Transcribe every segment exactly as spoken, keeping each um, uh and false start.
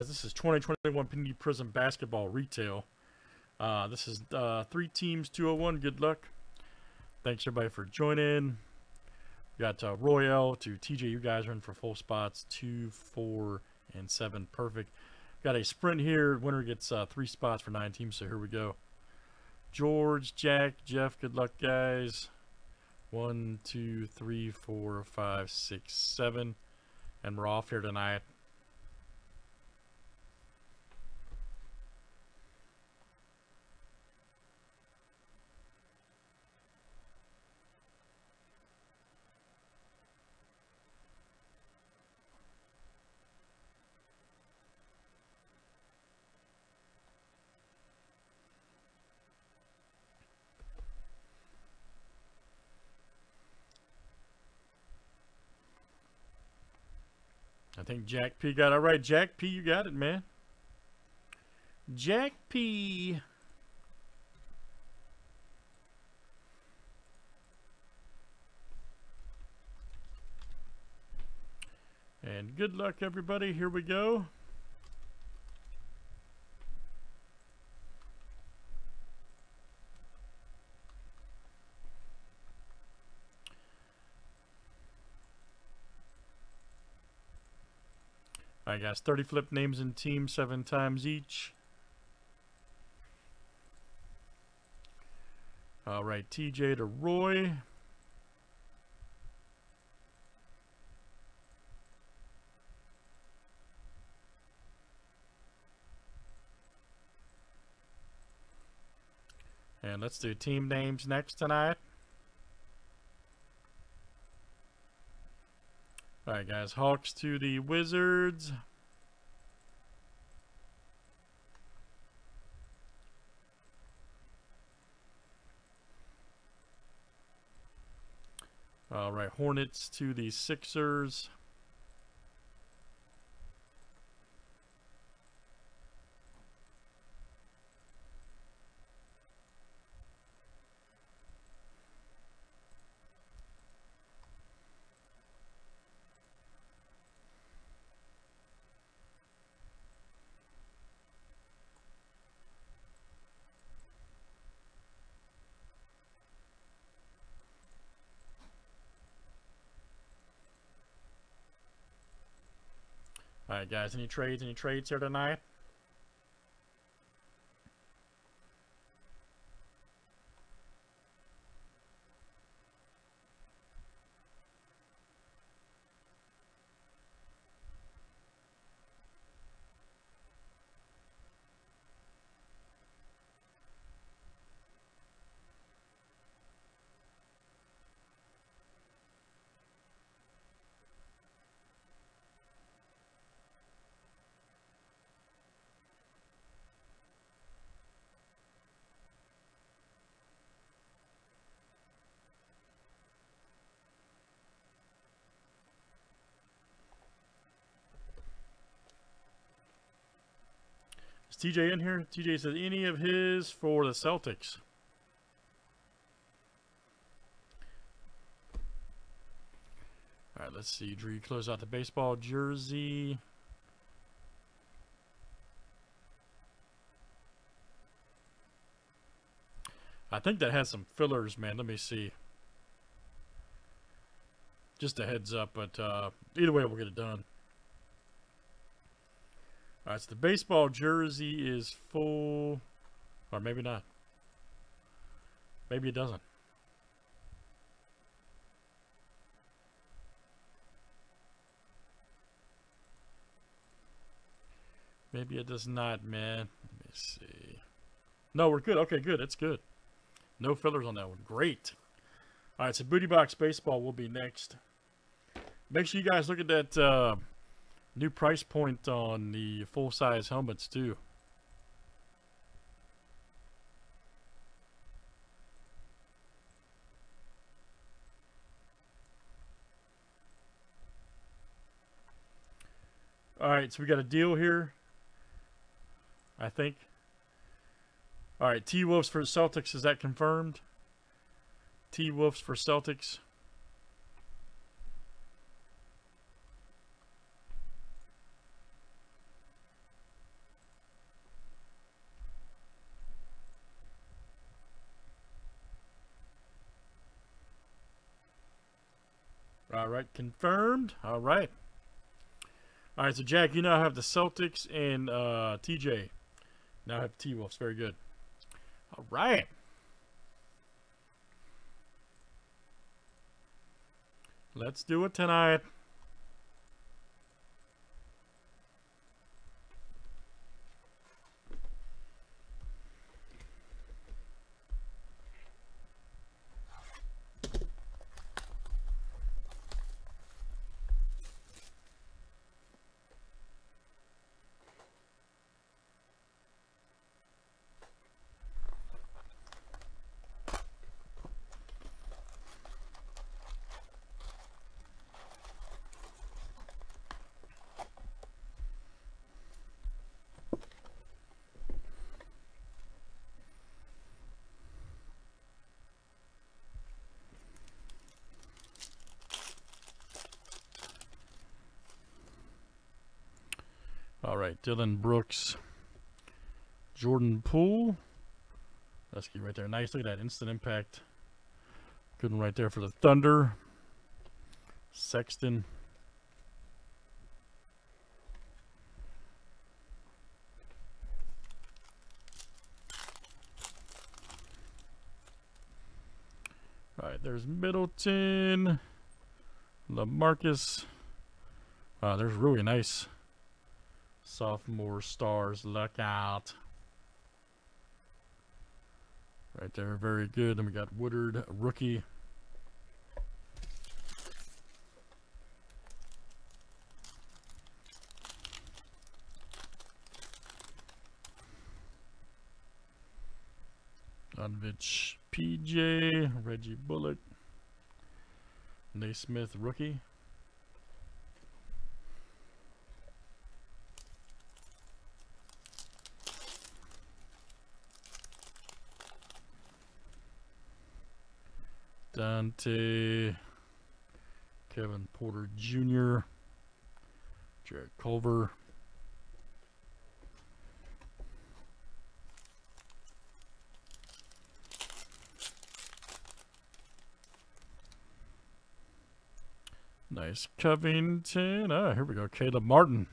This is twenty twenty-one Panini Prizm Basketball Retail. Uh, this is uh, three teams, two oh one. Good luck. Thanks, everybody, for joining. We got uh, Royale to T J. You guys are in for full spots, two, four, and seven. Perfect. Got a sprint here. Winner gets uh, three spots for nine teams, so here we go. George, Jack, Jeff, good luck, guys. One, two, three, four, five, six, seven. And we're off here tonight. I think Jack P got it right. Jack P, you got it, man. Jack P. And good luck, everybody. Here we go. Alright, guys, thirty flip names and teams, seven times each. Alright, T J to Roy. And let's do team names next tonight. All right, guys, Hawks to the Wizards. All right, Hornets to the Sixers. All right, guys, any trades, any trades here tonight? Is T J in here? T J says any of his for the Celtics. All right, let's see. Drew, you close out the baseball jersey. I think that has some fillers, man. Let me see. Just a heads up, but uh, either way, we'll get it done. All right, so the baseball jersey is full, or maybe not. Maybe it doesn't. Maybe it does not, man. Let me see. No, we're good. Okay, good. It's good. No fillers on that one. Great. All right, so Booty Box Baseball will be next. Make sure you guys look at that... Uh, new price point on the full-size helmets, too. All right, so we got a deal here, I think. All right, T-Wolves for Celtics. Is that confirmed? T-Wolves for Celtics. All right, confirmed. All right. All right, so Jack, you now have the Celtics, and uh, T J now have T-Wolves. Very good. All right. Let's do it tonight. All right, Dylan Brooks, Jordan Poole. Let's get right there. Nice. Look at that instant impact. Good one right there for the Thunder. Sexton. All right, there's Middleton, LaMarcus. Wow, there's really nice sophomore stars. Look out. Right there. Very good. And we got Woodard, rookie. Donvich, P J, Reggie Bullock, Naismith, rookie. Dante, Kevin Porter Junior, Jared Culver, nice Covington. Ah, here we go, Caleb Martin.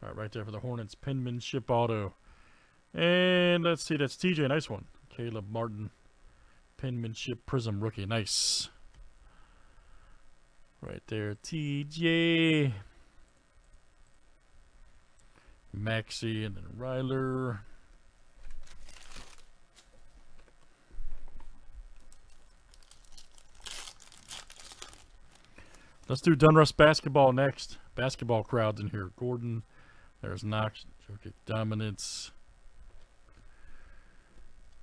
All right, right there for the Hornets, penmanship auto. And let's see, that's T J, nice one. Caleb Martin, penmanship Prism rookie. Nice. Right there, T J. Maxey, and then Ryler. Let's do Donruss basketball next. Basketball crowds in here. Gordon, there's Knox, okay, dominance.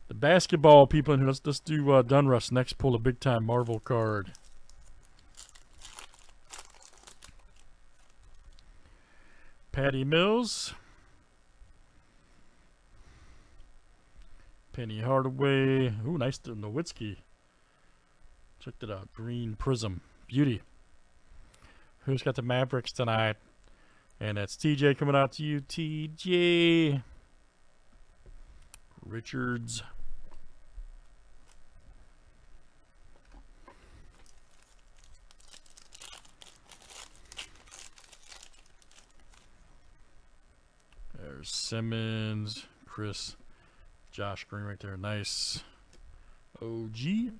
The basketball people in here. Let's, let's do uh, Donruss next. Pull a big time Marvel card. Patty Mills, Penny Hardaway. Ooh, nice to Nowitzki. Check that out. Green Prism, beauty. Who's got the Mavericks tonight? And that's T J coming out to you, T J Richards. There's Simmons, Chris, Josh Green right there. Nice. O G.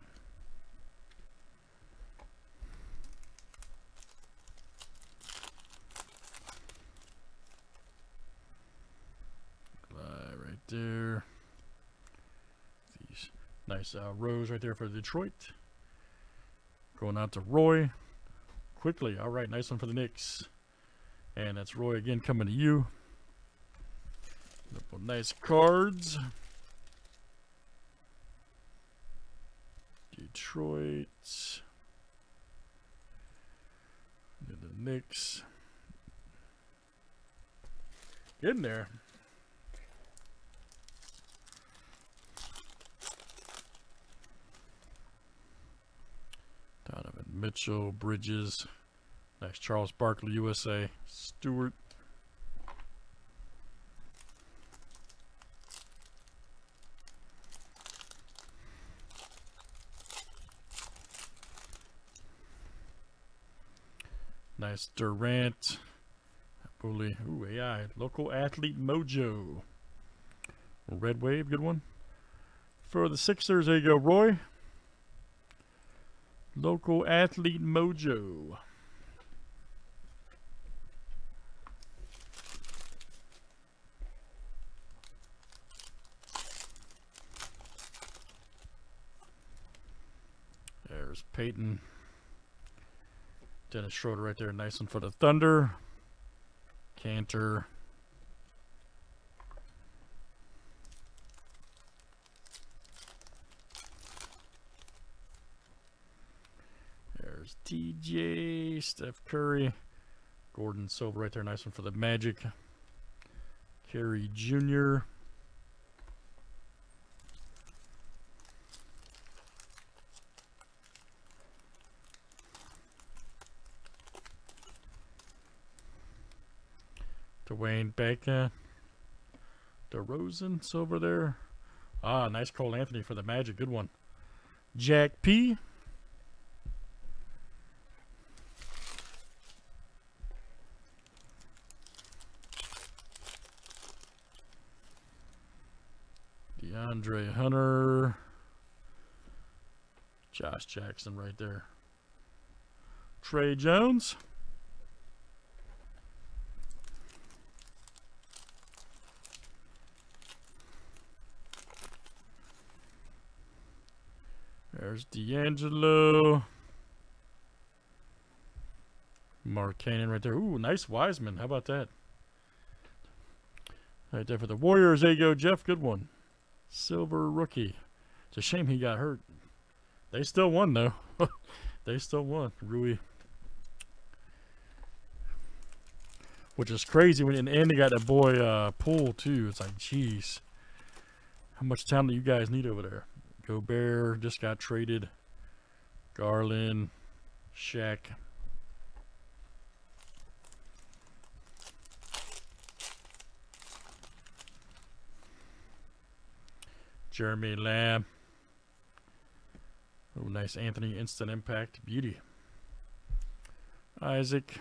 Right there. These nice uh, rows right there for Detroit. Going out to Roy. Quickly. All right. Nice one for the Knicks. And that's Roy again coming to you. Nice cards. Detroit. And the Knicks. Get in there. Donovan Mitchell, Bridges. Nice Charles Barkley, U S A. Stewart. Nice Durant. Holy, ooh, A I. Local Athlete Mojo. Red Wave, good one. For the Sixers, there you go, Roy. Local Athlete Mojo. There's Peyton. Dennis Schroeder right there. Nice one for the Thunder. Cantor. There's T J. Steph Curry. Gordon Silver right there. Nice one for the Magic. Carey Junior Dwayne Bacon, DeRozan, silver there. Ah, nice Cole Anthony for the Magic. Good one. Jack P. DeAndre Hunter. Josh Jackson right there. Trey Jones. There's D'Angelo. Mark Cannon right there. Ooh, nice Wiseman. How about that? Right there for the Warriors. There you go, Jeff. Good one. Silver rookie. It's a shame he got hurt. They still won, though. They still won. Rui. Which is crazy. When in the end, they got that boy uh, Poole, too. It's like, geez. How much talent do you guys need over there? Gobert just got traded. Garland, Shaq. Jeremy Lamb. Oh, nice Anthony. Instant impact. Beauty. Isaac.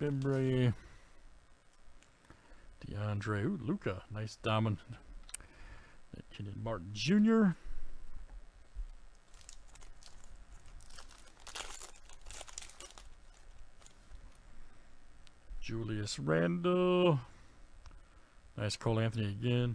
Bembry, DeAndre, ooh, Luca, nice diamond. Kenyon Martin Junior Julius Randle, nice Cole Anthony again.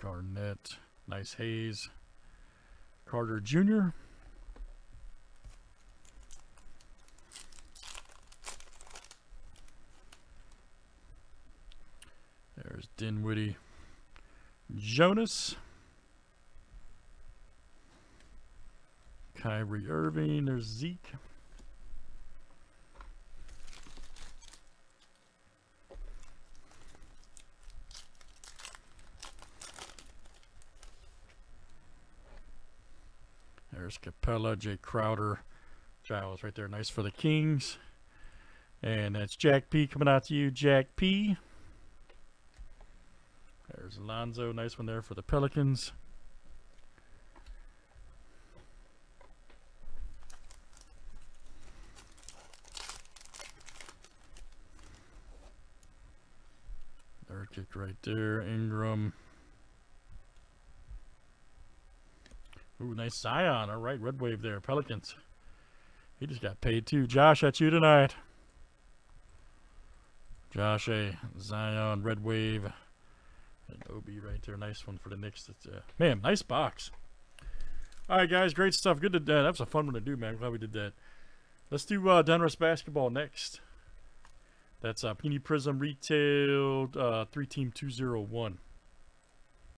Garnett, nice Hayes, Carter Junior There's Dinwiddie, Jonas, Kyrie Irving, there's Zeke. There's Capella, Jay Crowder, Giles right there. Nice for the Kings. And that's Jack P coming out to you, Jack P. There's Alonzo. Nice one there for the Pelicans. Their kick right there. Ingram. Ooh, nice Zion. All right, Red Wave there. Pelicans. He just got paid, too. Josh, at you tonight. Josh A. Zion, Red Wave. And Obi right there. Nice one for the Knicks. That's, uh, man, nice box. All right, guys. Great stuff. Good to do that. That was a fun one to do, man. I'm glad we did that. Let's do uh, Donruss basketball next. That's uh, Panini Prizm Retail uh, three team two oh one.